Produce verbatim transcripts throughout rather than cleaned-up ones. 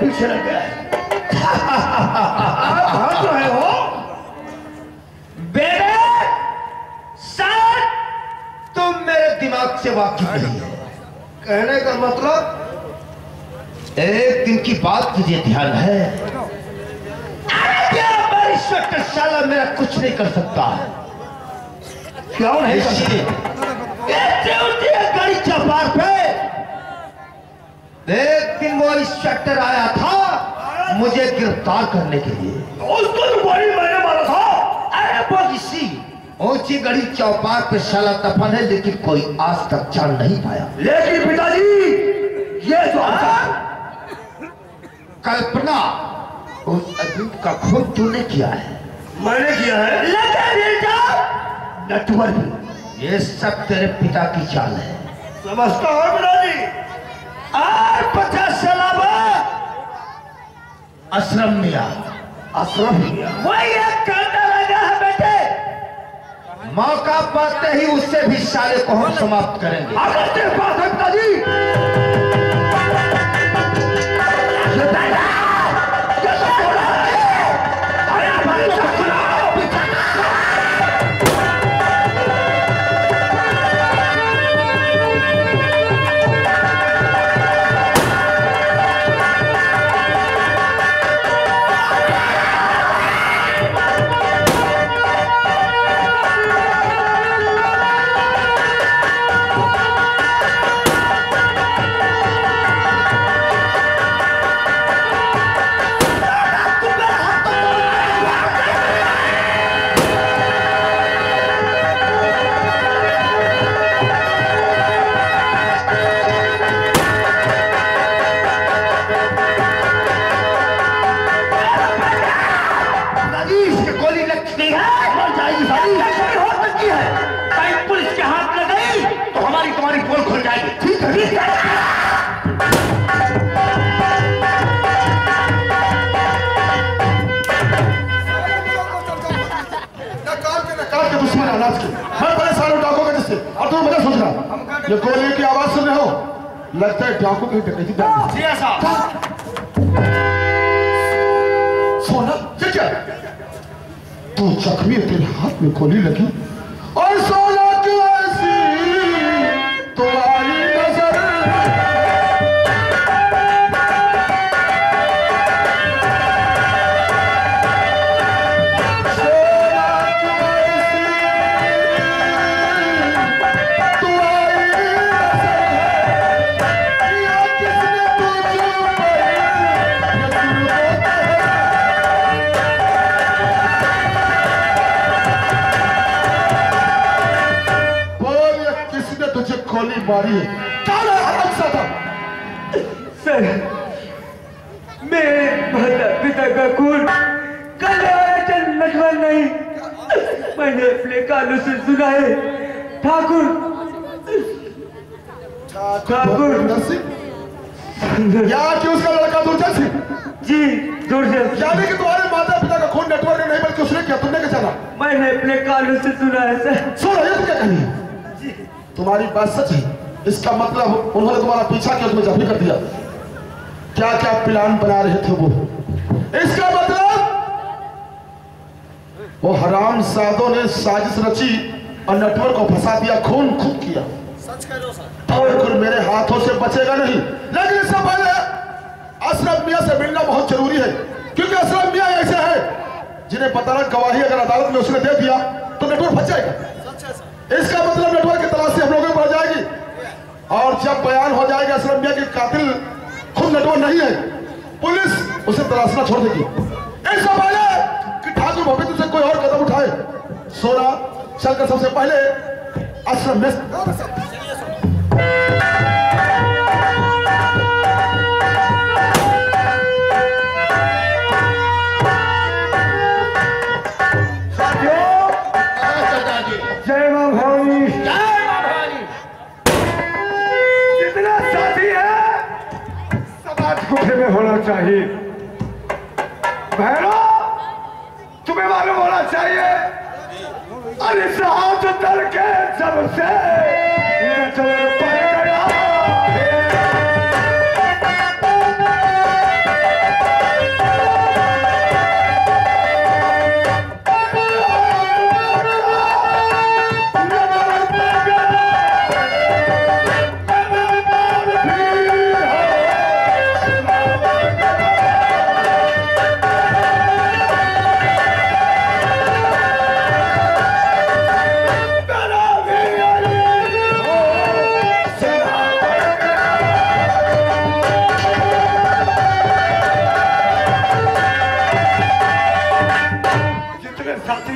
पीछे लग गया है। जो है वो बेरे सर तुम मेरे दिमाग से वाकिफ नहीं हो। कहने का मतलब एक दिन की बात तुझे ध्यान है, साला मेरा कुछ नहीं कर सकता है। क्यों नहीं कर सकता? गाड़ी चपार पे एक दिन वो इंस्पेक्टर आया था मुझे गिरफ्तार करने के लिए, उसको तो गोली मैंने मारा था। अरे वो इसी ऊंची गली चौपार पे शाला दफन है, लेकिन कोई आज तक जान नहीं पाया। लेकिन पिताजी ये जो कल्पना उस अजीब का खुद तूने किया है, मैंने किया है, लेकिन नटवर भी ये सब तेरे पिता की चाल है, समझता हूँ पिताजी। और पचास साल बाद आश्रम में आ, आश्रम वही एक कांटा लगा है बेटे, मौका पाते ही उससे भी साले को हम समाप्त करेंगे। अगर तेरे पास है पिताजी ये गोली की आवाज सुन रहे हो, लगता है डाकू की डकैती थी। सोना क्या तू जख्मी, तेरे हाथ में गोली लगी और सोना तुम्हारी नजर मारी सर, मेरे माता-पिता का खून नटवर नहीं, मैंने अपने कानों से सुना है। ठाकुर ठाकुर यार कि उसका लड़का दुर्जय सिंह जी, दुर्जय यानी कि तुम्हारे माता पिता का खून नटवर ने नहीं बल्कि उसने किया, तुमने क्या जाना? मैंने अपने कानों से सुना है सर। सुन रहे क्या कही? तुम्हारी बात सच है, इसका मतलब उन्होंने तुम्हारा पीछा किया, तुम्हें जख्मी कर दिया। क्या क्या प्लान बना रहे थे वो, इसका मतलब वो हराम सादों ने साजिश रची और नटवर को फंसा दिया, खून खूब किया। सच करो सर, मेरे हाथों से बचेगा नहीं। लेकिन इससे पहले अशरफ मियां से मिलना बहुत जरूरी है, क्योंकि अशरफ मियां ऐसे है जिन्हें पता ना गवाही अगर अदालत में उसने दे दिया तो नटवर फंस जाएगा। इसका मतलब नटवर की तलाशी हम लोगों को बढ़ जाएगी, और जब बयान हो जाएगा अशरफ मियां के कातिल खुद नटवर नहीं है, पुलिस उसे तलाशना छोड़ देगी। ऐसा पहले कि ठाकुर भविंद्र से कोई और कदम उठाए, सोना चलकर सबसे पहले अशरफ मियां में होना चाहिए। भैरों तुम्हें मालूम होना चाहिए, अरे साहब दर के जब से ये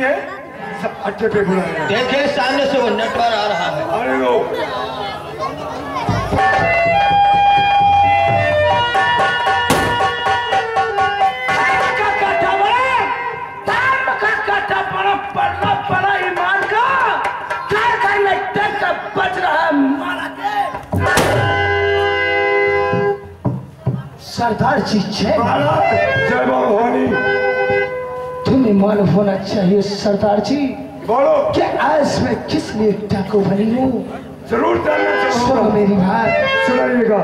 नहीं है, सब अच्छे पे बुरा है। देखिए सामने से वो नटवर आ रहा है। अरे वो पड़ना पड़ा ईमान का का बच रहा है मारा के। सरदार जी जय बाबा, तुम्हें मालूम होना चाहिए सरदार जी, बोलो क्या आज मैं किस लिए डाकू बनी हूँ। जरूर सुनो मेरी बात, सुनाइएगा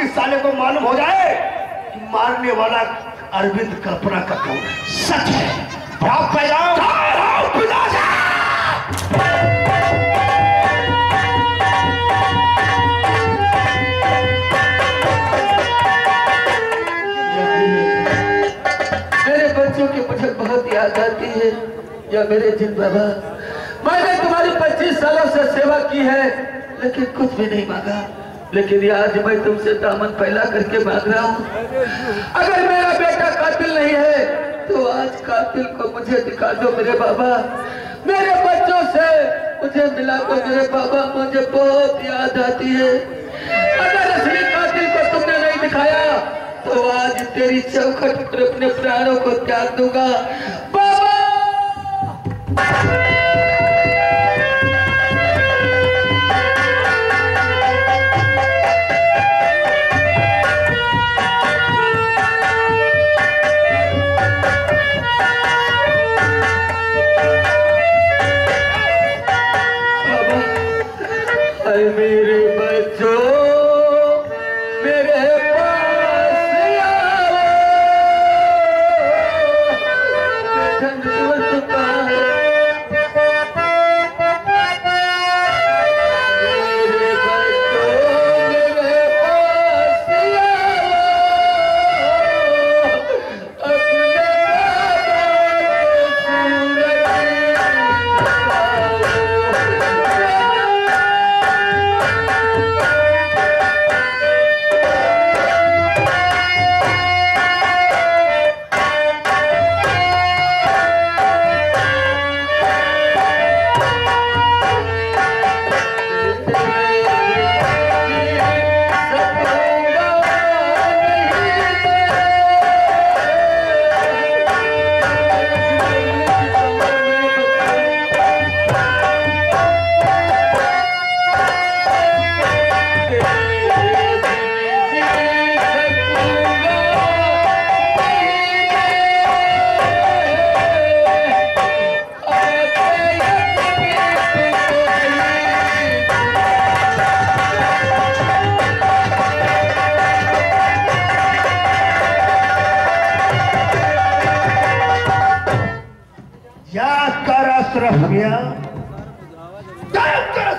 आपके साले को मालूम हो जाए कि मारने वाला अरविंद कल्पना का कौन है। सच है, भाग पैदा की मुझे बहुत याद आती है। या मेरे जिन बाबा, मैंने तुम्हारी पच्चीस सालों से सेवा की है लेकिन कुछ भी नहीं मांगा, लेकिन आज मैं तुमसे दामन फैला करके मांग रहा हूँ, अगर मेरा बेटा कातिल नहीं है तो आज कातिल को मुझे दिखा दो। मेरे बाबा, मेरे बच्चों से मुझे मिला दो। मेरे बाबा, मुझे बहुत याद आती है। अगर असली कातिल को तुमने नहीं दिखाया तो आज तेरी चौखट पर अपने प्राणों को त्याग दूंगा। बाबा, बाबा, अरे मेरे बच्चों,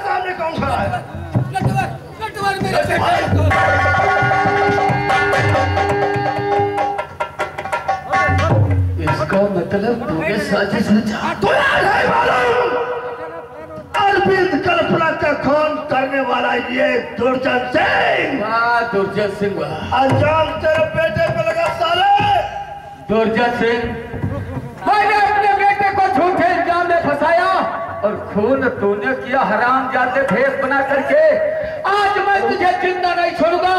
सामने कौन खड़ा है? इसका मतलब तूने साजिश रचा। अरविंद कल्पना का खून करने वाला ये दुर्जन सिंह। वाह दुर्जन सिंह, वाह। अंजाम तेरे बेटे पे लगा साले दुर्जन सिंह। मैंने अपने बेटे को झूठे इल्जाम में फंसाया और खून तूने किया हराम जाते भेस बना करके। आज मैं तुझे जिंदा नहीं छोड़ूंगा।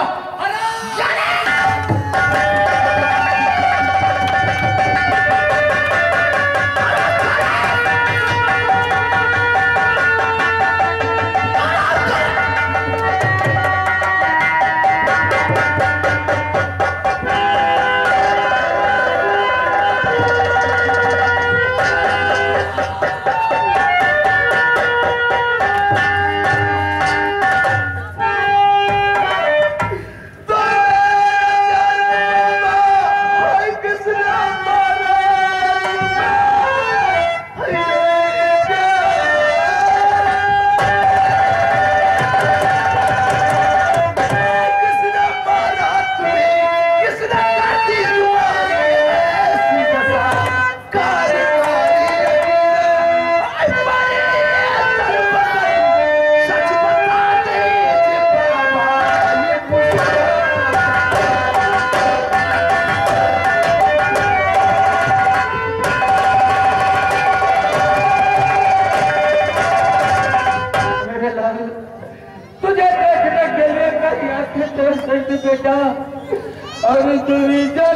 तुझे देखने के लिए मेरी आंखें तरस रही थी बेटा, और तू भी